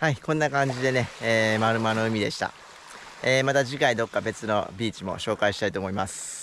はい、こんな感じでね、まるまるの海でした。また次回どっか別のビーチも紹介したいと思います。